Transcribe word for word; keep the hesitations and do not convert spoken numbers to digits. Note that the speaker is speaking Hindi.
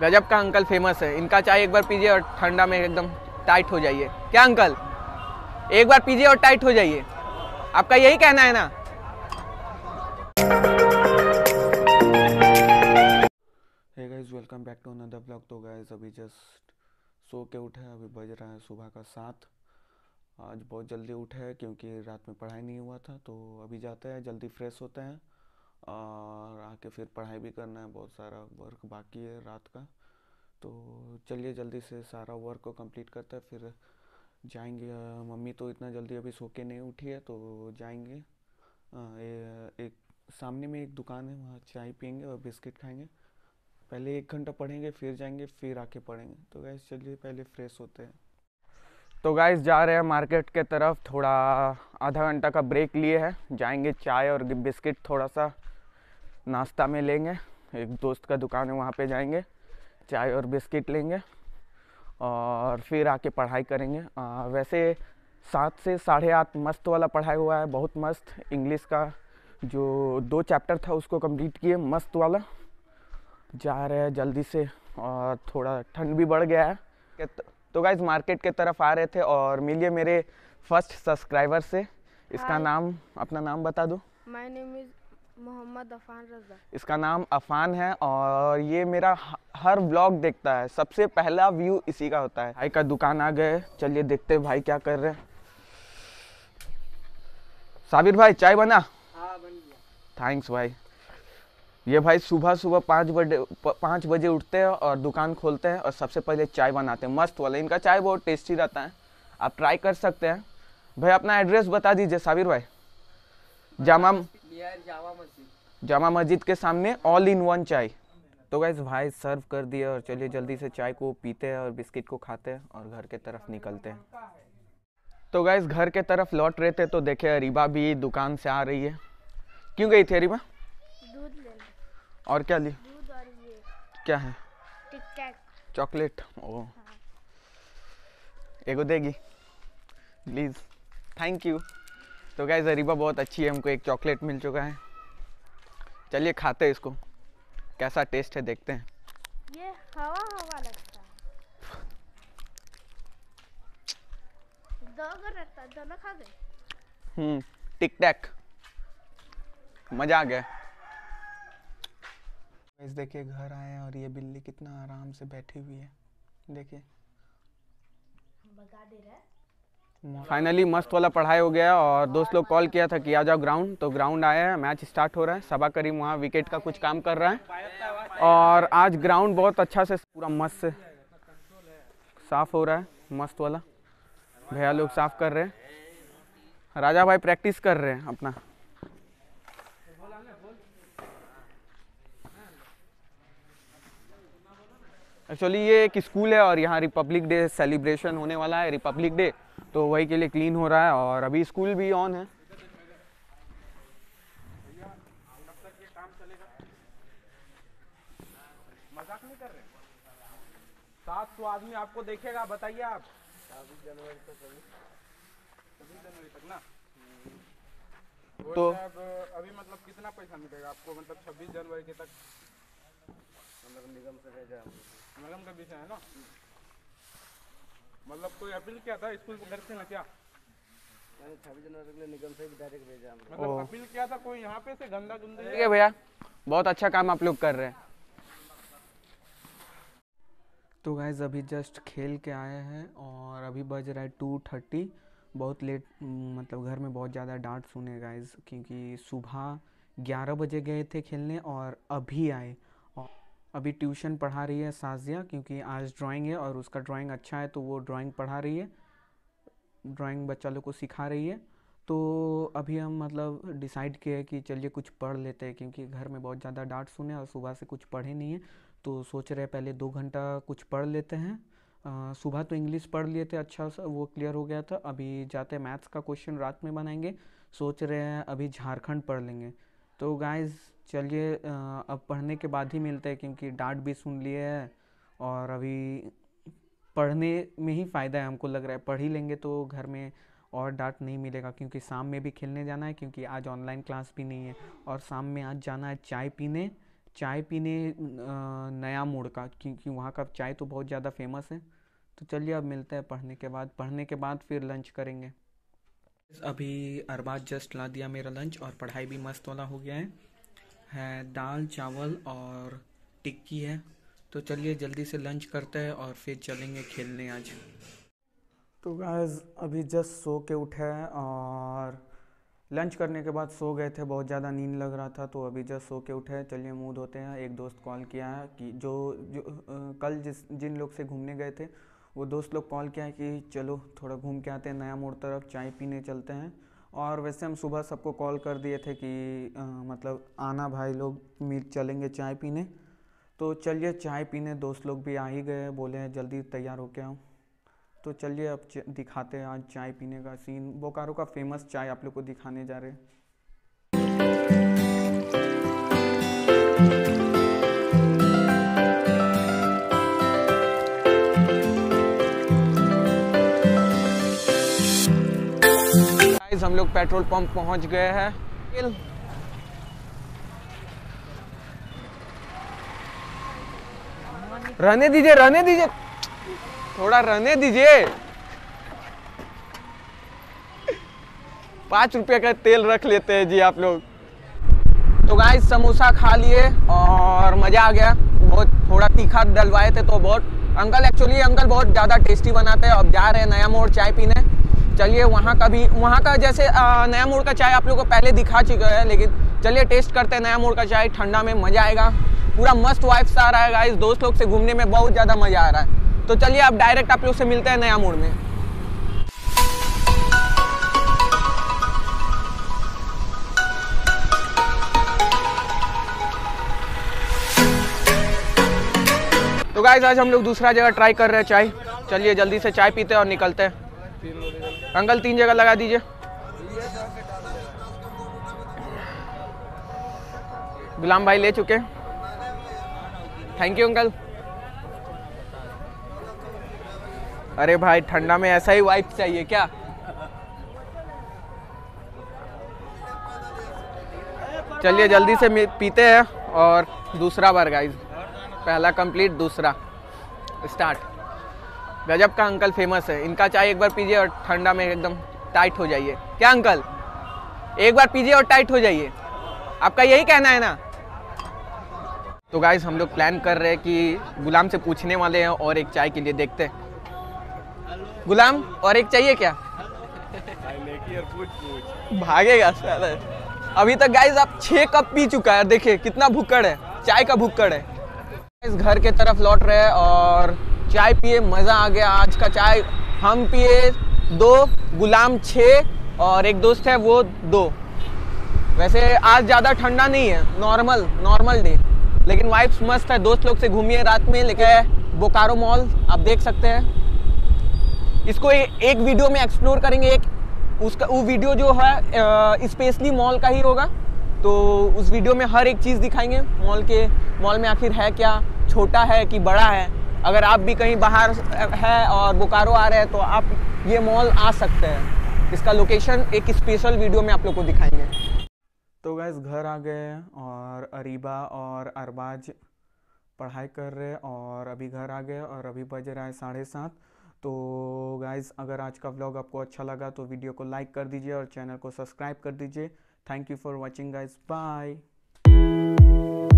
गजब का अंकल फेमस है, इनका चाय एक बार पीजिए और ठंडा में एकदम टाइट हो जाइए। क्या अंकल, एक बार पीजिए और टाइट हो जाइए, आपका यही कहना है ना? Hey guys, welcome back to another blog. तो गाइस अभी जस्ट सो के उठे, अभी बज रहा है सुबह का सात। आज बहुत जल्दी उठे हैं क्योंकि रात में पढ़ाई नहीं हुआ था, तो अभी जाते हैं जल्दी फ्रेश होते हैं और आके फिर पढ़ाई भी करना है, बहुत सारा वर्क बाकी है रात का। तो चलिए जल्दी से सारा वर्क को कंप्लीट करते हैं फिर जाएंगे। मम्मी तो इतना जल्दी अभी सो के नहीं उठी है, तो जाएंगे ए, एक सामने में एक दुकान है, वहाँ चाय पियेंगे और बिस्किट खाएंगे। पहले एक घंटा पढ़ेंगे फिर जाएंगे फिर आके पढ़ेंगे। तो गाइस चलिए पहले फ्रेश होते हैं। तो गाइस जा रहे हैं मार्केट के तरफ, थोड़ा आधा घंटा का ब्रेक लिए है, जाएंगे चाय और बिस्किट थोड़ा सा नाश्ता में लेंगे। एक दोस्त का दुकान है वहाँ पे जाएंगे, चाय और बिस्किट लेंगे और फिर आके पढ़ाई करेंगे। आ, वैसे सात से साढ़े आठ मस्त वाला पढ़ाई हुआ है, बहुत मस्त। इंग्लिश का जो दो चैप्टर था उसको कंप्लीट किए, मस्त वाला। जा रहे हैं जल्दी से और थोड़ा ठंड भी बढ़ गया है। तो गाइज मार्केट के तरफ आ रहे थे और मिलिए मेरे फर्स्ट सब्सक्राइबर से। इसका नाम, अपना नाम बता दो। My name is Mohammad Afan Raza. इसका नाम अफ़ान है और ये मेरा हर व्लॉग देखता है, सबसे पहला व्यू इसी का होता है। भाई का दुकान आ गए, चलिए देखते हैं भाई क्या कर रहे हैं। साबिर भाई चाय बना? हाँ बन गया। थैंक्स भाई। ये भाई सुबह सुबह पाँच बजे पाँच बजे उठते हैं और दुकान खोलते हैं और सबसे पहले चाय बनाते हैं, मस्त वाला। इनका चाय बहुत टेस्टी रहता है, आप ट्राई कर सकते हैं। भाई अपना एड्रेस बता दीजिए साबिर भाई। जामा जामा मस्जिद जामा मस्जिद के सामने ऑल इन वन चाय। तो गाइस भाई सर्व कर दिए और चलिए जल्दी से चाय को पीते हैं और बिस्किट को खाते हैं और घर के तरफ निकलते हैं। तो गाइस घर के तरफ लौट रहे थे तो देखे अरीबा भी दुकान से आ रही है। क्यों गई थी अरीबा? और क्या ली? दूध और ये क्या है? टिक टैक चॉकलेट। ओ हाँ। एगो देगी प्लीज, थैंक यू। तो गाइस अरीबा बहुत अच्छी है, हमको एक चॉकलेट मिल चुका है। चलिए खाते हैं इसको, कैसा टेस्ट है देखते हैं। ये हवा हवा लगता है। दोनों खा गए। हम्म, टिक टैक मजा आ गया। गाइस देखिए घर आए हैं और ये बिल्ली कितना आराम से बैठी हुई है, देखिए भगा दे रहा है। फाइनली मस्त वाला पढ़ाई हो गया और दोस्त लोग कॉल किया था कि आ जाओ ग्राउंड, तो ग्राउंड आया है। मैच स्टार्ट हो रहा है, सबा करीम वहाँ विकेट का कुछ काम कर रहा है और आज ग्राउंड बहुत अच्छा से पूरा मस्त से साफ हो रहा है, मस्त वाला। भैया लोग साफ कर रहे हैं, राजा भाई प्रैक्टिस कर रहे हैं अपना। एक्चुअली ये एक स्कूल है और यहाँ रिपब्लिक डे सेलिब्रेशन होने वाला है, रिपब्लिक डे, तो वही के लिए क्लीन हो रहा है और अभी स्कूल भी ऑन है। मजाक नहीं कर रहे, सात सौ आदमी आपको देखेगा, बताइए आप। छब्बीस जनवरी तक, छब्बीस जनवरी तक ना, तो अभी मतलब कितना पैसा मिलेगा आपको? मतलब छब्बीस जनवरी के तक निगम से भेजा, निगम का विषय है ना। मतलब कोई अपील किया था स्कूल घर से ना? क्या छब्बीस जनवरी के लिए निगम से डायरेक्ट भेजा, मतलब अपील किया था कोई यहाँ पे से गंदा गंदा। ठीक है भैया, बहुत अच्छा काम आप लोग कर रहे हैं। तो गाइस अभी जस्ट खेल के आए हैं और अभी बज रहा है टू थर्टी। बहुत लेट, मतलब घर में बहुत ज़्यादा डांट सुने गाइस, क्योंकि सुबह ग्यारह बजे गए थे खेलने और अभी आए। अभी ट्यूशन पढ़ा रही है साजिया, क्योंकि आज ड्राइंग है और उसका ड्राइंग अच्छा है, तो वो ड्राइंग पढ़ा रही है, ड्राइंग बच्चा लोग को सिखा रही है। तो अभी हम मतलब डिसाइड किए कि चलिए कुछ पढ़ लेते हैं, क्योंकि घर में बहुत ज़्यादा डांट सुने और सुबह से कुछ पढ़े नहीं है। तो सोच रहे पहले दो घंटा कुछ पढ़ लेते हैं। आ, सुबह तो इंग्लिश पढ़ लिए थे, अच्छा सा वो क्लियर हो गया था। अभी जाते मैथ्स का क्वेश्चन रात में बनाएंगे, सोच रहे हैं अभी झारखंड पढ़ लेंगे। तो गाइज़ चलिए अब पढ़ने के बाद ही मिलते हैं, क्योंकि डांट भी सुन लिए है और अभी पढ़ने में ही फ़ायदा है, हमको लग रहा है। पढ़ ही लेंगे तो घर में और डांट नहीं मिलेगा, क्योंकि शाम में भी खेलने जाना है, क्योंकि आज ऑनलाइन क्लास भी नहीं है और शाम में आज जाना है चाय पीने चाय पीने नया मोड़ का, क्योंकि वहाँ का चाय तो बहुत ज़्यादा फेमस है। तो चलिए अब मिलते हैं पढ़ने के बाद, पढ़ने के बाद फिर लंच करेंगे। अभी अरबाज जस्ट ला दिया मेरा लंच और पढ़ाई भी मस्त वाला हो गया है, है दाल चावल और टिक्की है। तो चलिए जल्दी से लंच करते हैं और फिर चलेंगे खेलने आज। तो गाइस अभी जस्ट सो के उठे हैं और लंच करने के बाद सो गए थे, बहुत ज़्यादा नींद लग रहा था तो अभी जस्ट सो के उठे। चलिए मुँह धोते हैं। एक दोस्त कॉल किया है कि जो जो आ, कल जिस जिन लोग से घूमने गए थे वो दोस्त लोग कॉल किया है कि चलो थोड़ा घूम के आते हैं नया मोड़ तरफ, चाय पीने चलते हैं। और वैसे हम सुबह सबको कॉल कर दिए थे कि आ, मतलब आना भाई लोग मिल चलेंगे चाय पीने। तो चलिए चाय पीने दोस्त लोग भी आ ही गए, बोले हैं जल्दी तैयार होके आओ। तो चलिए अब दिखाते हैं आज चाय पीने का सीन। बोकारो का फेमस चाय आप लोग को दिखाने जा रहे हैं। गाइस हम लोग पेट्रोल पंप पहुंच गए हैं। रहने दीजिए, रहने दीजिए, थोड़ा रहने दीजिए। पाँच रुपये का तेल रख लेते हैं जी आप लोग। तो गाइस समोसा खा लिए और मज़ा आ गया। बहुत थोड़ा तीखा डलवाए थे तो बहुत, अंकल एक्चुअली अंकल बहुत ज़्यादा टेस्टी बनाते हैं। अब जा रहे हैं नया मोड़ चाय पीने। चलिए वहाँ का भी, वहाँ का जैसे आ, नया मोड़ का चाय आप लोगों को पहले दिखा चुका है, लेकिन चलिए टेस्ट करते हैं नया मोड़ का चाय। ठंडा में मज़ा आएगा, पूरा मस्त वाइब्स आ रहा है गाइस। दोस्त लोग से घूमने में बहुत ज़्यादा मज़ा आ रहा है। तो चलिए आप डायरेक्ट आप लोग से मिलते हैं नया मोड़ में। तो गाइस आज हम लोग दूसरा जगह ट्राई कर रहे हैं चाय। चलिए जल्दी से चाय पीते हैं और निकलते हैं। अंकल तीन जगह लगा दीजिए। गुलाम भाई ले चुके, थैंक यू अंकल। अरे भाई ठंडा में ऐसा ही वाइब चाहिए क्या? चलिए जल्दी से पीते हैं और दूसरा बार गाइस, पहला कंप्लीट दूसरा स्टार्ट। गजब का अंकल फेमस है, इनका चाय एक बार पीजिए और ठंडा में एकदम टाइट हो जाइए। क्या अंकल एक बार पीजिए और टाइट हो जाइए, आपका यही कहना है ना? तो गाइस हम लोग प्लान कर रहे हैं कि गुलाम से पूछने वाले हैं और एक चाय के लिए देखते हैं। गुलाम और एक चाहिए क्या? पूछ पूछ भागेगा साला। अभी तक गाइस आप छः कप पी चुका है, देखिए कितना भुक्कड़ है, चाय का भुक्कड़ है। इस घर के तरफ लौट रहे हैं और चाय पिए, मज़ा आ गया आज का चाय। हम पिए दो, गुलाम छः और एक दोस्त है वो दो। वैसे आज ज़्यादा ठंडा नहीं है, नॉर्मल नॉर्मल डे, लेकिन वाइब्स मस्त है। दोस्त लोग से घूमिए रात में, लेकिन बोकारो मॉल आप देख सकते हैं। इसको ए, एक वीडियो में एक्सप्लोर करेंगे। एक उसका वो वीडियो जो है स्पेशली मॉल का ही होगा, तो उस वीडियो में हर एक चीज़ दिखाएंगे मॉल के, मॉल में आखिर है क्या, छोटा है कि बड़ा है। अगर आप भी कहीं बाहर है और बोकारो आ रहे हैं तो आप ये मॉल आ सकते हैं। इसका लोकेशन एक स्पेशल वीडियो में आप लोग को दिखाएंगे। तो गाइस घर आ गए और अरीबा और अरबाज पढ़ाई कर रहे और अभी घर आ गए और अभी बज रहा है साढ़े सात। तो गाइज़ अगर आज का व्लॉग आपको अच्छा लगा तो वीडियो को लाइक कर दीजिए और चैनल को सब्सक्राइब कर दीजिए। Thank you for watching guys, bye.